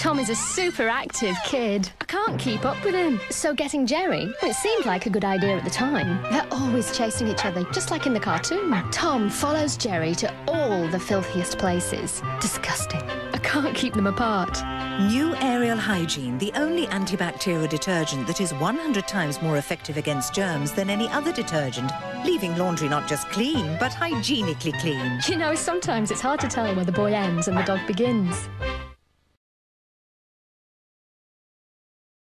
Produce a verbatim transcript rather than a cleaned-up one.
Tom is a super active kid. I can't keep up with him. So getting Jerry, it seemed like a good idea at the time. They're always chasing each other, just like in the cartoon. Tom follows Jerry to all the filthiest places. Disgusting. I can't keep them apart. New Ariel Hygiene, the only antibacterial detergent that is one hundred times more effective against germs than any other detergent, leaving laundry not just clean, but hygienically clean. You know, sometimes it's hard to tell where the boy ends and the dog begins.